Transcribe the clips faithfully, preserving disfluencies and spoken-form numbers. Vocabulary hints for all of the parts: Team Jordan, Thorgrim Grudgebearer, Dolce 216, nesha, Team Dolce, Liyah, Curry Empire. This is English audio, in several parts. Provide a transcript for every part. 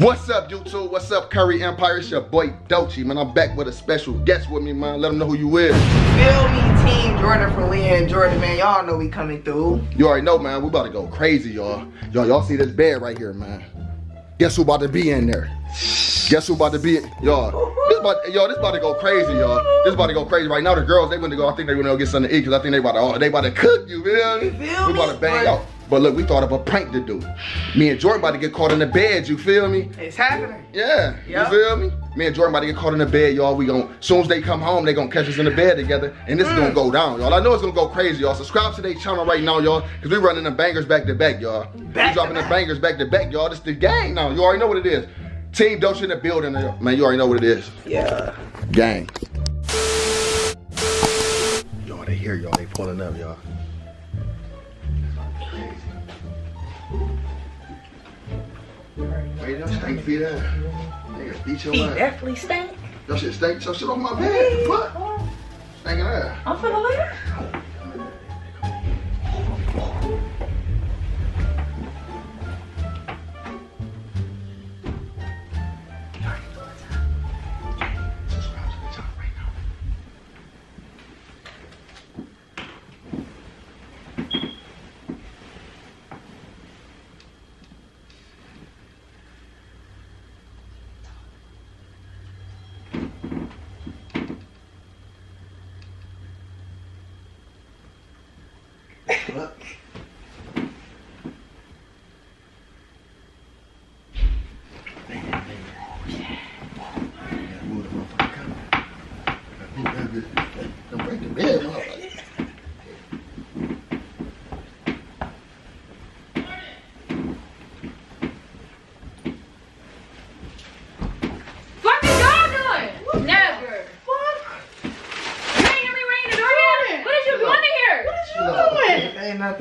What's up, YouTube? What's up, Curry Empire? It's your boy Dolce, man. I'm back with a special guest with me, man. Let them know who you is. Feel me, Team Jordan from Liyah and Jordan, man. Y'all know we coming through. You already know, man. We about to go crazy, y'all. Y'all, y'all see this bed right here, man. Guess who about to be in there? Guess who about to be in, y'all? This about, y'all, this about to go crazy, y'all. This about to go crazy right now. The girls, they went to go. I think they went to go get something to eat because I think they about to, they about to cook. You feel me? You feel we me? About to bang out. But look, we thought of a prank to do. Me and Jordan about to get caught in the bed, you feel me? It's happening. Yeah, yep. You feel me? Me and Jordan about to get caught in the bed, y'all. We gon', as soon as they come home, they gonna catch us in the bed together. And this mm. is gonna go down, y'all. I know it's gonna go crazy, y'all. Subscribe to their channel right now, y'all. Cause we running the bangers back to back, y'all. We dropping the bangers back to back, y'all. This the gang now, you already know what it is. Team Dolce in the building, man, you already know what it is. Yeah. Gang. Y'all, they here, y'all. They pulling up, y'all. Wait, them stank feet out. Nigga, beat your feet mind. Definitely stank. Your shit stank. Your shit on my bed. What? Stankin' ass. I'm finna later. Look.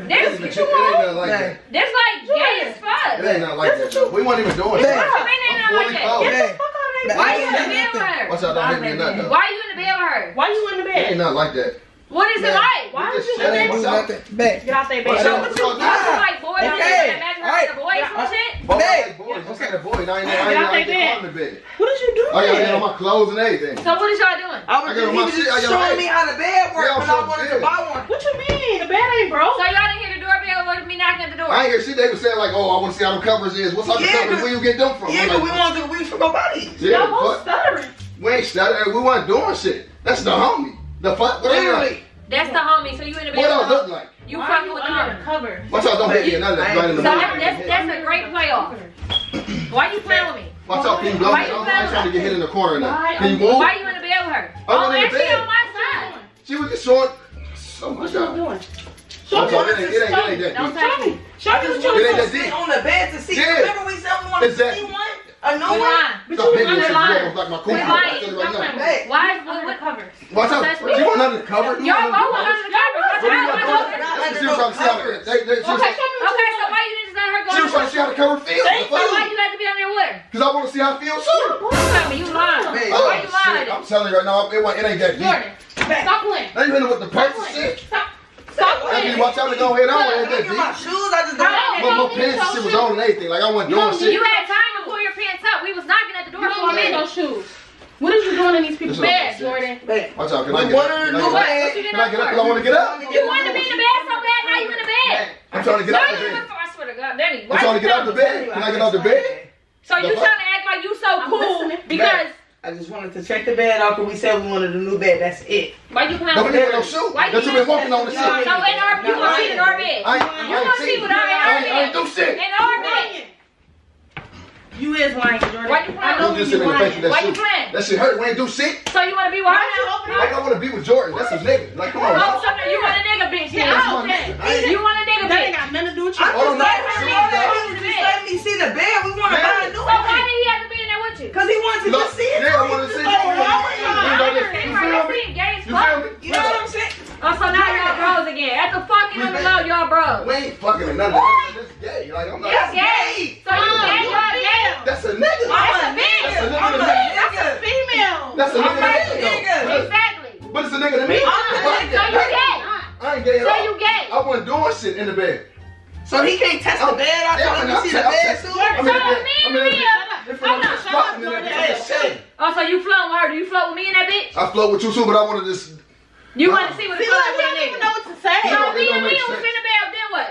That's what you want. Like that. That's like gay as fuck. It ain't not like that. You, we weren't even doing that. No, it ain't not like that. Get the fuck out of there. Why you in the bed with her? Watch out, don't hit me in that though. Why you in the bed with her? Why you in the bed? It ain't not like that. What is it like? Why would you in the bed? Get out that bed. So what you like, boys? You imagine her boys and shit? Bed. I said a boy. I ain't on the bed. What did you do? I got to on my clothes and everything. So what is y'all doing? I was just showing me how the bed works because I wanted to buy one. What you mean? The bed ain't broke. So y'all didn't hear the doorbell wanted me knocking at the door. I ain't hear shit. They was saying like, oh, I want to see how the covers is. What type of covers? Where you get them from? Yeah, but we want to do weeds from our bodies. Y'all both stuttering. We ain't stuttering. We weren't doing shit. That's the homie. The fuck? Literally. That's the homie. So you in the bed? What y'all look like? You fucking with the cover. Watch out! Don't hit me. Another right in the middle. That's a great playoff. Why you playing with me? Watch out, Team Dolce. I'm trying to get hit in the corner now. Why, Can you move? Why you in the bed with her? Oh, and she on my side. She was just short. Oh my God. What you doing? Show me what you're doing. Don't touch me. Show me what you're doing. Sit on the bed to see. Remember we said we wanted to see one? A no one? But you want to lie. We're lying. Why is one with covers? Watch out. You want under the cover? Y'all both want under the cover. She was trying to see how the they, they, okay, was, okay, so why you didn't just let her go? She was trying to see how the cover feels. So why you had to be on there with her? Because I want to see how it feels. Sure. You lying. Man, oh, why you lying? I'm telling you right now, it, it ain't that deep. Jordan, stop playing. I ain't hitting with the purse and shit. Stop. Stop playing. I mean, watch out to go head on. It ain't that deep. My shoes, I just don't know. But my pants and shit was on and everything. Like I wasn't doing shit. You had time to pull your pants up. We was knocking at the door for a minute. No shoes. What is you doing in these people's beds, Jordan? Watch out, can I get up? Can I get up? I want to get up. You wanted to be in the bed so bad, now you in the bed. I'm trying to get out the bed. I swear to God, Danny. I'm trying to get out the bed. Can I get out the bed? So you trying to act like you so cool because... I just wanted to check the bed out because we said we wanted a new bed. That's it. Why you playing with the bed? Don't you want no shoe. Don't you been walking on the shit. No, in our... You want to cheat in our bed. You want to cheat with our bed. I ain't do shit. In our bed. You is lying, Jordan. Why you playing? I know you is lying. Why you playing? That shit hurt. We ain't do shit. So you want to be with her? Like, I want to be with Jordan. That's his nigga. Like, come on. Oh, so you want a nigga bitch. Yeah, I don't. You want a nigga bitch. That ain't got nothing to do with you. I just let her know that he was just letting me see the bed. We want to buy a new one. So why did he have to be in there with you? Because he wanted to just see it. Yeah, I wanted to see it. You feel me? You know what I'm saying? Oh, so now y'all bros again. At the fucking end of the load, y'all bros. We ain't fucking another. This is gay. Like, I'm not. That's gay. So you gay, y'all gay. That's a nigga. That's a nigga. That's a female. That's a nigga. Exactly. But it's a nigga to me. So you gay. I ain't gay at all. So you gay. I wasn't doing shit in the bed. So he can't test the bed? I told him to see the bed soon? So me and Liyah. me in that bitch? I flirt with you too, but I wanted to just... You want to see what it's like with a nigga. You don't even know what to say. So me and me was in the bed, then what?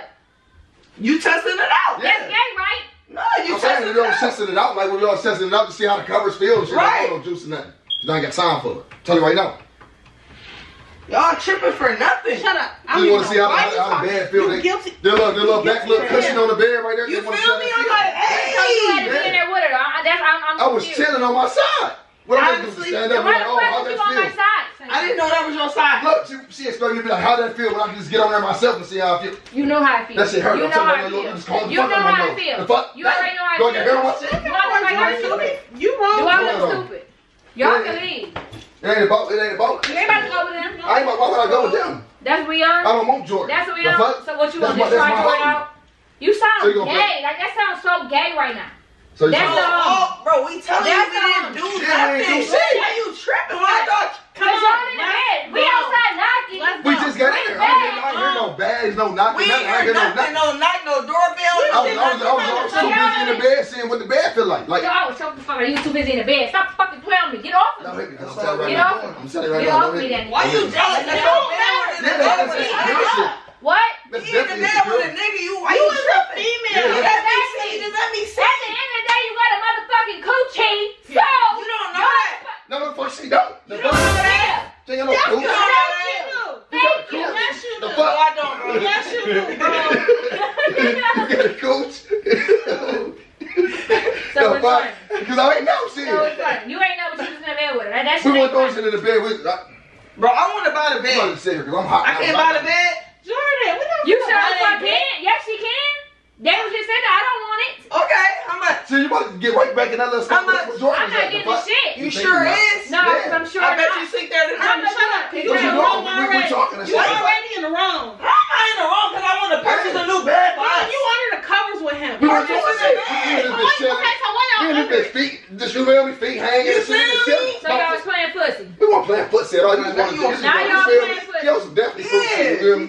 You testing it out. Yeah. That's gay, right? No, you I'm testing it out. I'm saying you don't testing it out like when y'all testing it out to see how the covers feel and shit. Right. Don't juice or nothing. You ain't got time for it. I'm telling you right now. Y'all tripping for nothing. Shut up. I you want to see how, how, how the bed feel. They, guilty. Their little, their little back little cushion on the bed right there. You feel me? I'm like, hey. So you had to be in there with her. I, that's, I'm, I'm I was chilling on my side. What I was doing, stand up and like, oh, how that feel? I didn't know that was your side. Look, you, she expected me to be like, how that feel when I just get on there myself and see how I feel. You know how I feel. That shit hurt. You know how I feel. You know how I feel. You already know how I feel. You already know how I feel. You wrong. You all look stupid. Y'all can leave. It ain't about, it ain't about. You ain't about to go with them. I ain't about, why would I go with them? That's what we are. I don't want Jordan. That's what we are. So what you want, just try to find out? You sound so gay. Like that sounds so gay right now. So that's the oh, bro, we telling you we didn't do nothing. Why you tripping? Why y'all in the bed? We outside knocking. We just got in there. I ain't hear no bags, no knocking. We ain't hear nothing, no knock, no doorbell. I was too busy in the bed seeing what the bed feel like. Like, yo, shut the fuck up. You too busy in the bed. Stop fucking playing with me. Get off of me. Get off of me. I'm telling you right now. Get off me then. Why you jealous? That's your bed. What? You in the bed with a nigga. You was a female. Does that mean sexy? You got a motherfucking coochie, so you don't know that. No, the fuck she don't. The you fuck don't know that. She ain't no coochie. Thank you. Yes, you do. Fuck I don't know. Yes, you do, bro. You got a coochie. So it's fun. Because I ain't know shit. So it's fun. You ain't know what she was in the bed with her. That, that's we want those in the bed with her. Bro, I want to buy the bed. I'm here, I'm hot. I can't buy the bed. Jordan, what the fuck? You sure I can? Yes, she can. They was just saying that I don't want it. Okay, how much? So you about to get right back in that little stuff. I'm not, I'm not getting the shit. You, you sure is? No, because yeah. I'm sure I bet not. You sit there and I'm shut up. You're in the wrong already. You're already in the wrong. I'm not in the wrong because I want to purchase yeah. a new bed. Man, you under the covers with him. You, you under the bed. Okay, so what else? You under the feet. Just you feel me? Feet hanging. You feel me? So y'all was playing pussy. We weren't playing pussy at all. Now y'all playing pussy. Y'all was definitely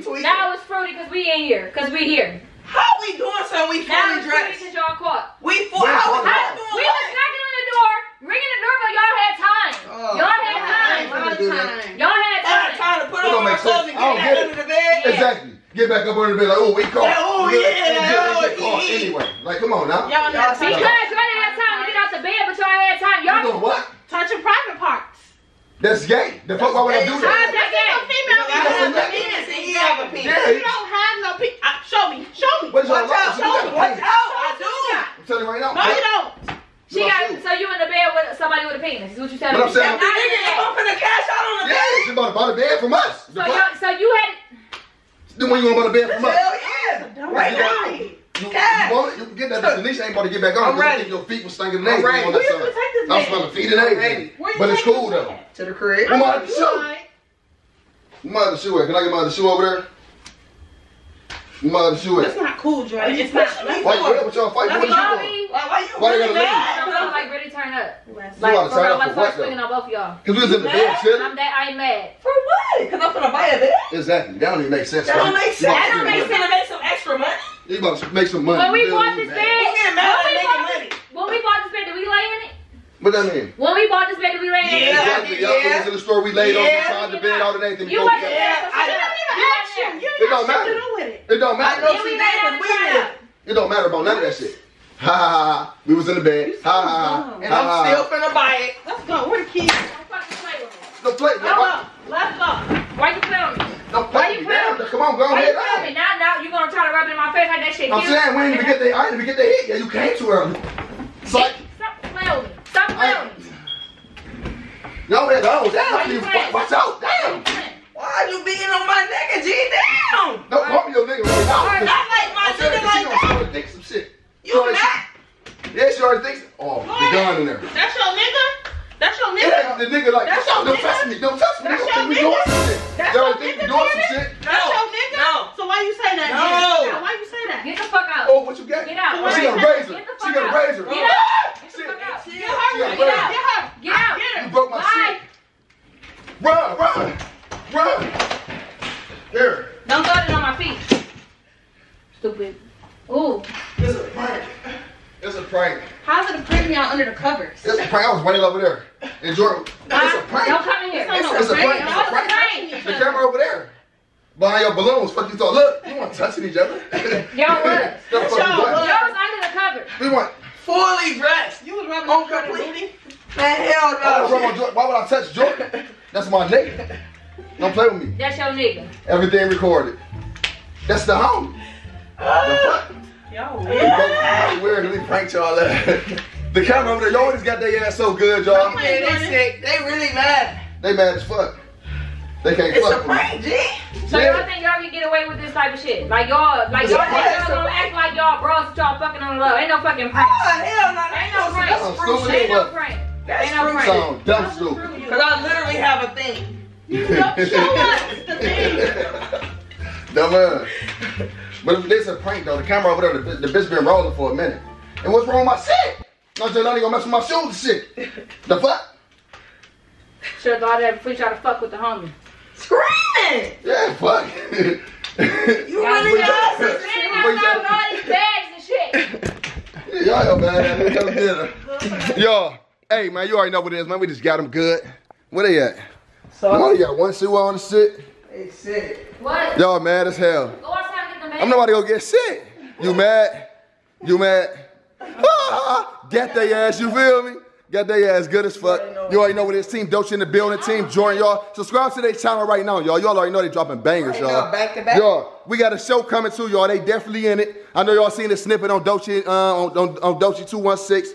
fruity. Now it's fruity because we ain't here. Because we here. How we doing something we fully dressed? Now y'all caught. We fully dressed. We was knocking on the door, ringing the doorbell. Y'all had time. Y'all had time. Y'all had time. Time to put on my clothes and get back under the bed. Exactly. Get back up under the bed like, oh, we caught. Oh, yeah. Caught anyway. Like, come on now. Y'all had time. Because y'all didn't have time to get out the bed, but y'all had time. Y'all doing what? Touching private parts. That's gay. The fuck, why would I do that? That's gay. Female, you don't have a penis and you have a penis. You don't have no penis. Show me, show me. Watch out, show me. Watch out, I do. I'm telling you right now. No, you don't. She got, so you in the bed with somebody with a penis, is what you telling me. But I'm saying, the nigga is pumping the cash out on the bed. Yeah, she bought a bed from us. So you had. Then when you want to buy a bed from us? Hell yeah. Right now. You, you want it, you can get that, but Nisha ain't about to get back on. I'm ready. Your feet was stinking names. I'm ready. Where you gonna take this man? I was smelling feet and everything. But it's cool though. To the crib. Come on, show. My other shoe, can I get my other shoe over there? My other shoe. That's not cool, Jordan. It's not. Why, why, why, what y'all fighting for? Why, why you? Why you gotta leave? I'm like ready to turn up. Like for real, my car swinging on both of y'all. Cause we was in the bed chilling. I'm that. I'm mad. For what? Cause I'm gonna buy a bed. Exactly. That don't even make sense. That don't make sense. That don't make sense. Make some extra money. You about to make some money. When we bought this bed, when we bought this bed, did we lay in it? What that mean? When we bought this bed, did we lay in it? Yeah, exactly. Y'all was in the store. We laid on beside the bed, all the anything. You wasn't there. It don't matter. It don't matter. It don't matter about none of that shit. Ha ha ha. We was in the bed. Ha ha ha. And I'm still finna buy it. Let's go. Where the keys? Don't fucking play with me. Don't play. Let's go. Why you play with me? Don't play with me. Come on, go ahead. Now, now you gonna try to rub it in my face like that shit? I'm saying we didn't even get the. I didn't even get the hit. Yeah, you came too early. Stop playing with me. Stop playing with me. Yo, man, go down. Watch out. Damn. Why are you beating on my nigga, G? Damn! Don't call me your nigga right now. I'm not like my nigga like that. She already thinks some shit. You not? Yeah, she already thinks. Oh, the gun in there. That's your nigga? That's your nigga? Yeah, the nigga like, that's your nigga? Don't touch me. Don't touch me. That's your nigga? That's your nigga? That's your nigga? No. So why you say that? No. Why you say that? Get the fuck out. Oh, what you got? Get out. She got a razor. She got a razor. Get out. Get her. Get her. Get out. You broke my shit. Run, run. Run! Here. Don't throw it on my feet. Stupid. Ooh. It's a prank. It's a prank. How's it a prank now under the covers? It's a prank. I was running over there. And Jordan, It's a prank. Don't come in here. It's, it's, it's a prank. It's a prank. The camera over there. Behind your balloons. Fuck you thought. Look, we weren't touching each other. Y'all was. Y'all was under the cover. We weren't. Fully dressed. You was rubbing on your booty. Man, hell no. Why would I touch Jordan? That's my nigga. Don't play with me. That's your nigga. Everything recorded. That's the homie. Uh, y'all weird. Y'all weird. We pranked y'all that. The camera over there, y'all always got their ass so good, y'all. Oh, yeah, they sick. They really mad. They mad as fuck. They can't it's fuck with prank, me. G. So yeah. Y'all think y'all can get away with this type of shit? Like y'all, like y'all gonna act like y'all bros y'all fucking on love. Ain't no fucking prank. Oh hell no, ain't no prank. Ain't no prank. Ain't no prank. Sound dumb stupid. Cause I literally have a thing. You don't show us the thing. Dumb ass. But if this a prank though, the camera over there, the, the bitch been rolling for a minute. And what's wrong with my shit? I'm just not even gonna mess with my shoes and shit. The fuck? Should've thought that before you try to fuck with the homie. Screaming! Yeah, fuck. You really got some shit. I'm not all these bags and shit. Y'all yo, man. Come dinner. Yo, hey, man, you already know what it is, man. We just got them good. Where they at? So, you only got one shoe on and shit. Hey, shit. What? Y'all mad as hell. Go outside and get the man. I'm nobody gonna get shit. You mad? You mad? Got they ass, you feel me? Got they ass good as fuck. You already know what it is. Team Dolce in the building, Team Jordan, y'all. Subscribe to their channel right now, y'all. Y'all already know they dropping bangers, y'all. Y'all, we got a show coming too, y'all. They definitely in it. I know y'all seen the snippet on Dolce, uh, on, on, on Dolce two one six.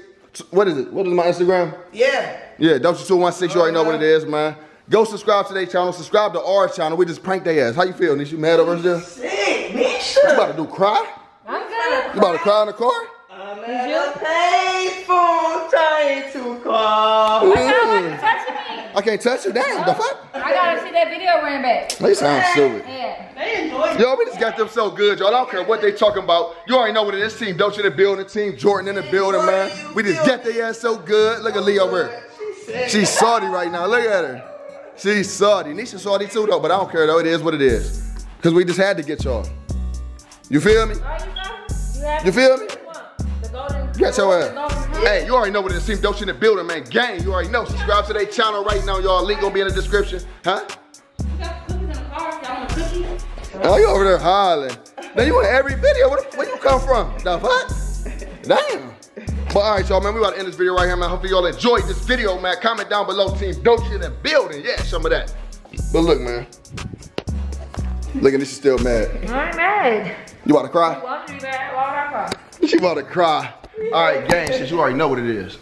What is it? What is my Instagram? Yeah. Yeah, Dolce two one six. You already know what it is, man. Go subscribe to their channel. Subscribe to our channel. We just prank their ass. How you feel, Nisha? You mad over there? Sick, Nisha. You about to do cry? I'm good. You about to cry in the car? I'm at a payphone trying to call. What's up? Why you touching me? I can't touch you. Damn, the fuck? I gotta see that video running back. They sound stupid. Yeah. They enjoy it. Yo, we just got them so good, y'all. I don't care what they talking about. You already know what it is. Team Dolce in the building. Team Jordan in the building, man. We just got their ass so good. Look at Liyah over here. She's sick. She's salty right now. Look at her. She's salty. Nisha's salty too, though, but I don't care, though. It is what it is. Because we just had to get y'all. You feel me? You feel me? Get your ass. Hey, you already know what it is. Team Dolce in the building, man. Gang, you already know. Subscribe to their channel right now, y'all. Link gonna be in the description. Huh? You got cookies in the car. Y'all want cookies? Oh, you over there hollering. Now you in every video. Where, where you come from? The fuck? Damn. But all right, y'all, man. We about to end this video right here, man. Hopefully y'all enjoyed this video, man. Comment down below. Team Dolce in the building. Yeah, some of that. But look, man. Look at this. She's still mad. I'm mad. You about to cry? Why would I cry? She about to cry. All right, gang, since you already know what it is.